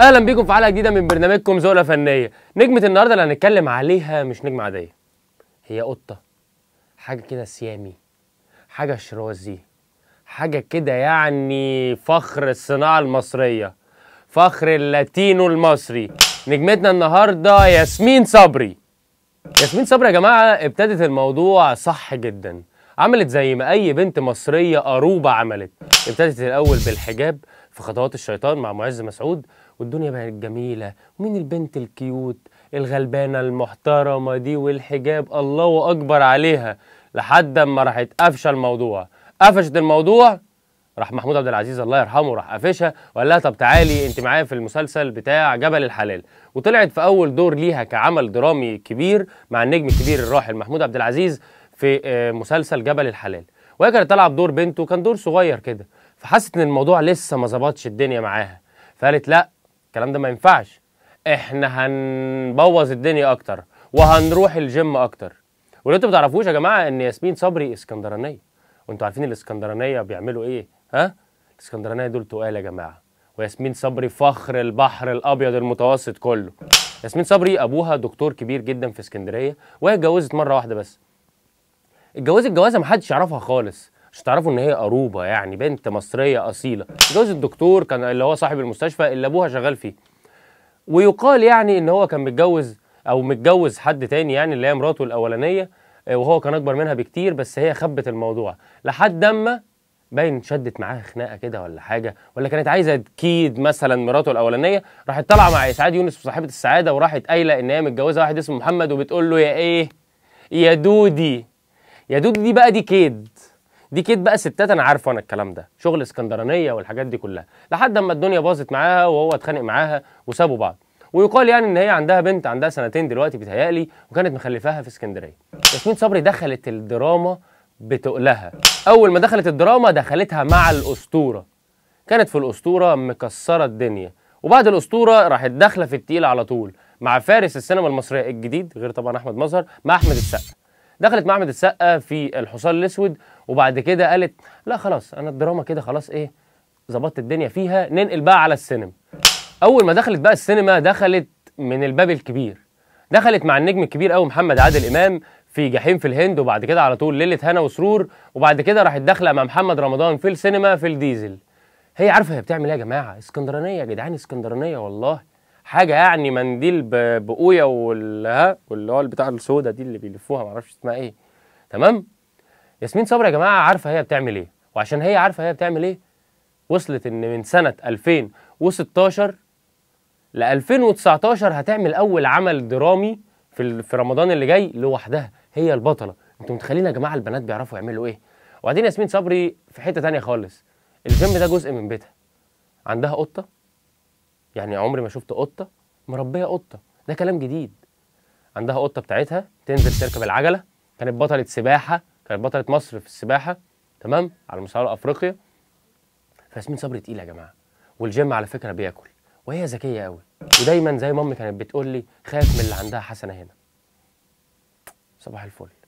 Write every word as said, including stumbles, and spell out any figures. اهلا بيكم في حلقه جديده من برنامجكم زولة فنيه. نجمه النهارده اللي هنتكلم عليها مش نجمه عاديه، هي قطه، حاجه كده سيامي، حاجه شرازي، حاجه كده يعني فخر الصناعه المصريه، فخر اللاتينو المصري. نجمتنا النهارده ياسمين صبري. ياسمين صبري يا جماعه ابتدت الموضوع صح جدا، عملت زي ما اي بنت مصريه قروبه عملت، ابتدت الاول بالحجاب في خطوات الشيطان مع معز مسعود، والدنيا بقت جميله، ومين البنت الكيوت الغلبانه المحترمه دي والحجاب، الله اكبر عليها، لحد اما راحت قفشه الموضوع. قفشت الموضوع، راح محمود عبد العزيز الله يرحمه راح قفشها وقال لها طب تعالي انت معايا في المسلسل بتاع جبل الحلال، وطلعت في اول دور ليها كعمل درامي كبير مع النجم الكبير الراحل محمود عبد العزيز في مسلسل جبل الحلال، وهي كانت طالعه بدور بنته، كان دور صغير كده، فحست ان الموضوع لسه ما ظبطش الدنيا معاها، فقالت لا الكلام ده ما ينفعش، احنا هنبوظ الدنيا اكتر وهنروح الجيم اكتر. ولو انتوا ما تعرفوش يا جماعه ان ياسمين صبري اسكندرانيه، وانتوا عارفين الاسكندرانيه بيعملوا ايه؟ ها؟ الاسكندرانيه دول تقال يا جماعه، وياسمين صبري فخر البحر الابيض المتوسط كله. ياسمين صبري ابوها دكتور كبير جدا في اسكندريه، وهي اتجوزت مره واحده بس. اتجوزت جوازه ما حدش يعرفها خالص، مش تعرفوا ان هي قروبه يعني بنت مصريه اصيله، اتجوزت الدكتور كان اللي هو صاحب المستشفى اللي ابوها شغال فيه. ويقال يعني ان هو كان متجوز او متجوز حد تاني يعني اللي هي مراته الاولانيه، وهو كان اكبر منها بكتير، بس هي خبت الموضوع لحد اما باين شدت معاها خناقه كده ولا حاجه، ولا كانت عايزه تكيد مثلا مراته الاولانيه، راحت طالعه مع سعاد يونس وصاحبه السعاده، وراحت قايله ان هي متجوزه واحد اسمه محمد، وبتقول له يا ايه؟ يا دودي. يا دودي دي بقى دي كيد. دي كيد بقى ستات، انا عارفه انا الكلام ده، شغل اسكندرانيه والحاجات دي كلها، لحد اما الدنيا باظت معاها وهو اتخانق معاها وسابوا بعض. ويقال يعني ان هي عندها بنت عندها سنتين دلوقتي بتهيألي، وكانت مخلفاها في اسكندريه. ياسمين صبري دخلت الدراما بتقلها، اول ما دخلت الدراما دخلتها مع الاسطوره. كانت في الاسطوره مكسره الدنيا، وبعد الاسطوره راحت داخله في التقيل على طول مع فارس السينما المصريه الجديد، غير طبعا احمد مظهر، مع احمد السقا. دخلت مع احمد السقا في الحصان الاسود، وبعد كده قالت لا خلاص انا الدراما كده خلاص ايه ظبطت الدنيا فيها، ننقل بقى على السينما. اول ما دخلت بقى السينما دخلت من الباب الكبير، دخلت مع النجم الكبير قوي محمد عادل امام في جحيم في الهند، وبعد كده على طول ليله هنا وسرور، وبعد كده راحت داخله مع محمد رمضان في السينما في الديزل. هي عارفه هي بتعمل ايه يا جماعه، اسكندرانيه يا جدعان، اسكندرانيه والله، حاجه يعني منديل بقويه والها واللي هو البتاع السودا دي اللي بيلفوها معرفش اسمها ايه، تمام. ياسمين صبري يا جماعه عارفه هي بتعمل ايه، وعشان هي عارفه هي بتعمل ايه وصلت ان من سنه ألفين وستاشر ل ألفين وتسعتاشر هتعمل اول عمل درامي في في رمضان اللي جاي لوحدها، هي البطله. انتوا متخيلين يا جماعه البنات بيعرفوا يعملوا ايه؟ وبعدين ياسمين صبري في حته ثانيه خالص، الجيم ده جزء من بيتها، عندها قطه، يعني عمري ما شفت قطه مربيه قطه، ده كلام جديد. عندها قطه بتاعتها تنزل تركب العجله، كانت بطله سباحه، كانت بطله مصر في السباحه، تمام، على مستوى افريقيا. فياسمين صبري تقيله يا جماعه، والجيم على فكره بياكل، وهي ذكيه قوي، ودايما زي ما امي كانت بتقول لي خاف من اللي عندها حسنه هنا. صباح الفل.